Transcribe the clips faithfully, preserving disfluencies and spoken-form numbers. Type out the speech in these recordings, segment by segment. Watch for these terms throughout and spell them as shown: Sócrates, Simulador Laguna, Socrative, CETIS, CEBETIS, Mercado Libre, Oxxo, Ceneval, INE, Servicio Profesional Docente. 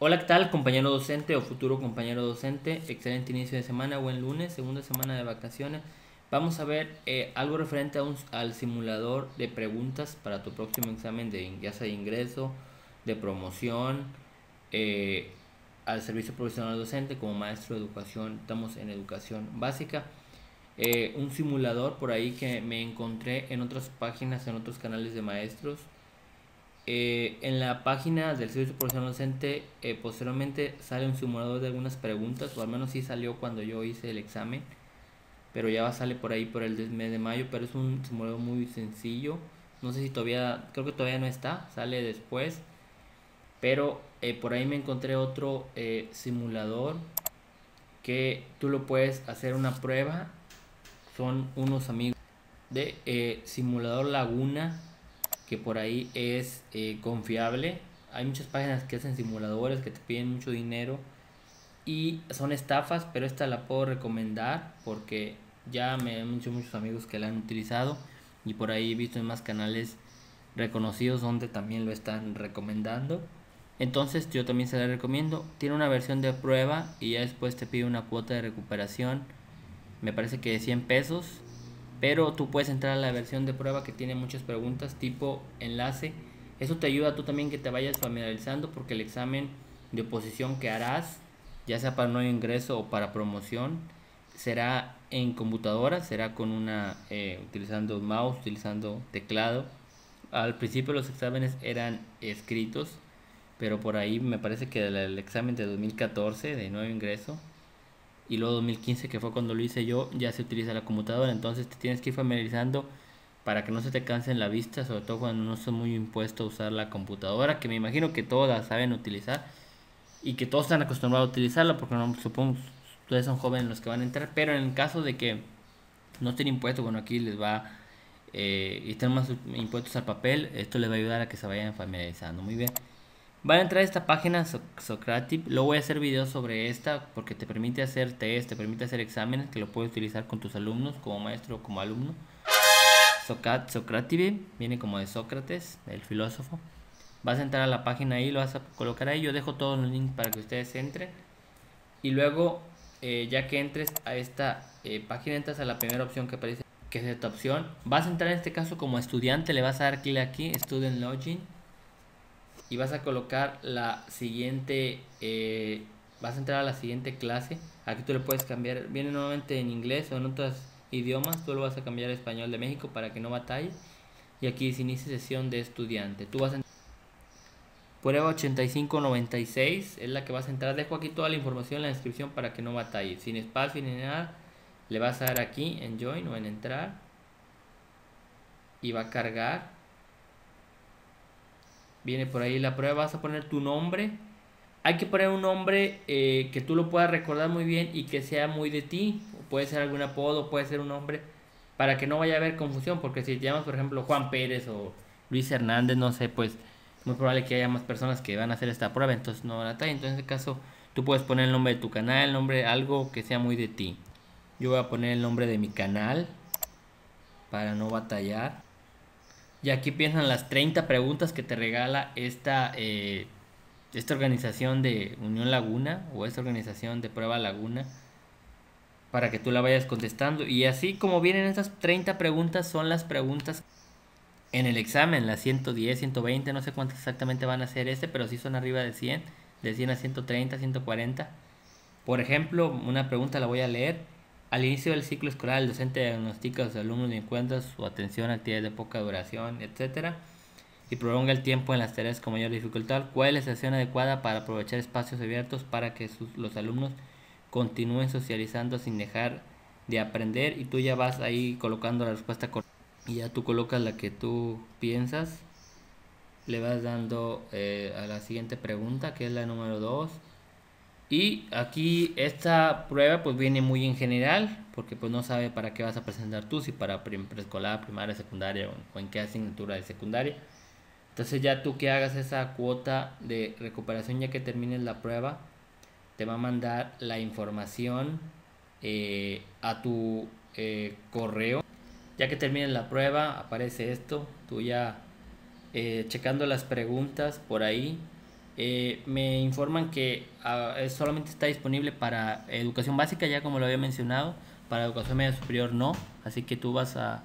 Hola, ¿qué tal, compañero docente o futuro compañero docente? Excelente inicio de semana, buen lunes, segunda semana de vacaciones. Vamos a ver eh, algo referente a un, al simulador de preguntas para tu próximo examen, de ya sea de ingreso, de promoción, eh, al servicio profesional docente como maestro de educación. Estamos en educación básica. Eh, un simulador por ahí que me encontré en otras páginas, en otros canales de maestros. Eh, en la página del Servicio Profesional Docente eh, posteriormente sale un simulador de algunas preguntas, o al menos sí salió cuando yo hice el examen, pero ya va sale por ahí por el mes de mayo. Pero es un simulador muy sencillo, no sé si todavía, creo que todavía no está, sale después. Pero eh, por ahí me encontré otro eh, simulador que tú lo puedes hacer una prueba. Son unos amigos de eh, Simulador Laguna, que por ahí es eh, confiable. Hay muchas páginas que hacen simuladores que te piden mucho dinero y son estafas, pero esta la puedo recomendar porque ya me han hecho muchos amigos que la han utilizado, y por ahí he visto en más canales reconocidos donde también lo están recomendando. Entonces yo también se la recomiendo. Tiene una versión de prueba y ya después te pide una cuota de recuperación, me parece que de cien pesos. Pero tú puedes entrar a la versión de prueba que tiene muchas preguntas tipo enlace. Eso te ayuda a tú también que te vayas familiarizando, porque el examen de oposición que harás, ya sea para nuevo ingreso o para promoción, será en computadora, será con una eh, utilizando mouse, utilizando teclado. Al principio los exámenes eran escritos, pero por ahí me parece que el, el examen de dos mil catorce de nuevo ingreso y luego dos mil quince, que fue cuando lo hice yo, ya se utiliza la computadora. Entonces te tienes que ir familiarizando para que no se te canse en la vista, sobre todo cuando no son muy impuestos a usar la computadora, que me imagino que todos la saben utilizar y que todos están acostumbrados a utilizarla, porque no, supongo ustedes son jóvenes los que van a entrar. Pero en el caso de que no estén impuestos, bueno, aquí les va eh, y estén más impuestos al papel, esto les va a ayudar a que se vayan familiarizando. Muy bien, van a entrar a esta página Socrative. Lo voy a hacer videos sobre esta porque te permite hacer test, te permite hacer exámenes que lo puedes utilizar con tus alumnos, como maestro o como alumno. Socrative viene como de Sócrates, el filósofo. Vas a entrar a la página y lo vas a colocar ahí. Yo dejo todos los links para que ustedes entren. Y luego, eh, ya que entres a esta eh, página, entras a la primera opción que aparece, que es esta opción. Vas a entrar en este caso como estudiante, le vas a dar clic aquí, Student Login. Y vas a colocar la siguiente, eh, vas a entrar a la siguiente clase. Aquí tú le puedes cambiar, viene nuevamente en inglés o en otros idiomas. Tú lo vas a cambiar a español de México para que no batalle. Y aquí se inicia sesión de estudiante. Tú vas a prueba ochenta y cinco noventa y seis, es la que vas a entrar. Dejo aquí toda la información en la descripción para que no batalle. Sin espacio ni nada, le vas a dar aquí en Join o en Entrar. Y va a cargar. Viene por ahí la prueba, vas a poner tu nombre. Hay que poner un nombre eh, que tú lo puedas recordar muy bien y que sea muy de ti. Puede ser algún apodo, puede ser un nombre, para que no vaya a haber confusión. Porque si te llamas, por ejemplo, Juan Pérez o Luis Hernández, no sé, pues muy probable que haya más personas que van a hacer esta prueba. Entonces no van a estar. Entonces en este caso tú puedes poner el nombre de tu canal, el nombre, algo que sea muy de ti. Yo voy a poner el nombre de mi canal para no batallar. Y aquí piensan las treinta preguntas que te regala esta, eh, esta organización de Unión Laguna, o esta organización de Prueba Laguna, para que tú la vayas contestando. Y así como vienen estas treinta preguntas, son las preguntas en el examen, las ciento diez, ciento veinte, no sé cuántas exactamente van a ser este, pero sí son arriba de cien, de cien a ciento treinta, ciento cuarenta. Por ejemplo, una pregunta la voy a leer. Al inicio del ciclo escolar, el docente diagnostica a sus alumnos y encuentra su atención a actividades de poca duración, etcétera, y prolonga el tiempo en las tareas con mayor dificultad. ¿Cuál es la acción adecuada para aprovechar espacios abiertos para que sus, los alumnos continúen socializando sin dejar de aprender? Y tú ya vas ahí colocando la respuesta correcta, y ya tú colocas la que tú piensas. Le vas dando eh, a la siguiente pregunta, que es la número dos. Y aquí esta prueba pues viene muy en general, porque pues no sabe para qué vas a presentar tú, si para preescolar, primaria, secundaria, o en qué asignatura de secundaria. Entonces ya tú que hagas esa cuota de recuperación, ya que termines la prueba, te va a mandar la información eh, a tu eh, correo. Ya que termines la prueba aparece esto, tú ya eh, checando las preguntas por ahí. Eh, me informan que uh, solamente está disponible para educación básica, ya como lo había mencionado, para educación media superior no, así que tú vas a,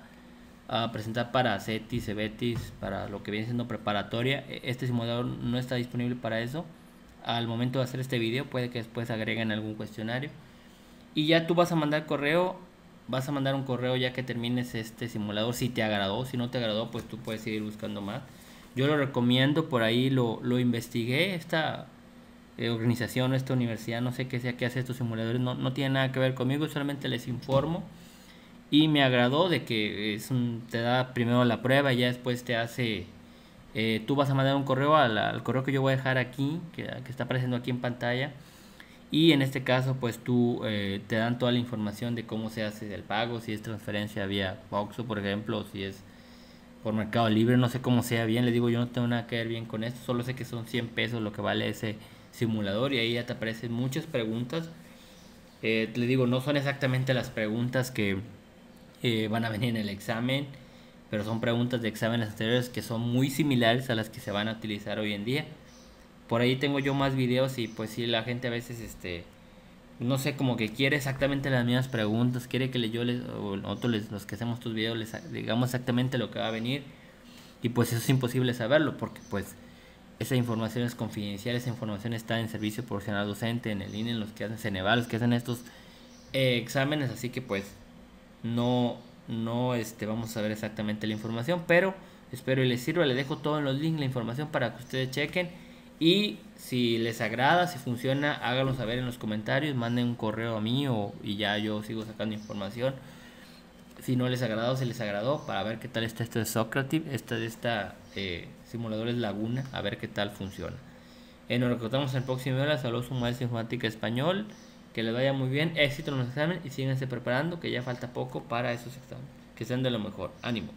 a presentar para CETIS, CEBETIS, para lo que viene siendo preparatoria. Este simulador no está disponible para eso al momento de hacer este video, puede que después agreguen algún cuestionario y ya tú vas a mandar correo, vas a mandar un correo ya que termines este simulador, si te agradó. Si no te agradó, pues tú puedes seguir buscando más. Yo lo recomiendo, por ahí lo, lo investigué, esta eh, organización, esta universidad, no sé qué sea que hace estos simuladores, no, no tiene nada que ver conmigo, solamente les informo. Y me agradó de que es un, te da primero la prueba y ya después te hace, eh, tú vas a mandar un correo al, al correo que yo voy a dejar aquí, que, que está apareciendo aquí en pantalla. Y en este caso pues tú eh, te dan toda la información de cómo se hace el pago, si es transferencia vía Oxxo, por ejemplo, o si es por Mercado Libre, no sé cómo sea bien, les digo, yo no tengo nada que ver bien con esto, solo sé que son cien pesos lo que vale ese simulador y ahí ya te aparecen muchas preguntas. Eh, les digo, no son exactamente las preguntas que eh, van a venir en el examen, pero son preguntas de exámenes anteriores que son muy similares a las que se van a utilizar hoy en día. Por ahí tengo yo más videos y pues sí, la gente a veces, este, no sé, como que quiere exactamente las mismas preguntas, quiere que yo les, o nosotros les, los que hacemos tus videos, les digamos exactamente lo que va a venir, y pues eso es imposible saberlo, porque pues esa información es confidencial, esa información está en Servicio Profesional Docente, en el I N E, en los que hacen Ceneval, los que hacen estos eh, exámenes, así que pues no, no este, vamos a saber exactamente la información, pero espero y les sirva. Les dejo todo en los links, la información para que ustedes chequen. Y si les agrada, si funciona, háganlo saber en los comentarios, manden un correo a mí o, y ya yo sigo sacando información. Si no les agradó, se les agradó, para ver qué tal está esto de Socrative, esta de esta eh, Simuladores Laguna, a ver qué tal funciona. Eh, nos recordamos en el próximo video, saludos a un maestro de informática español, que les vaya muy bien, éxito en los exámenes y síganse preparando, que ya falta poco para esos exámenes, que sean de lo mejor, ánimo.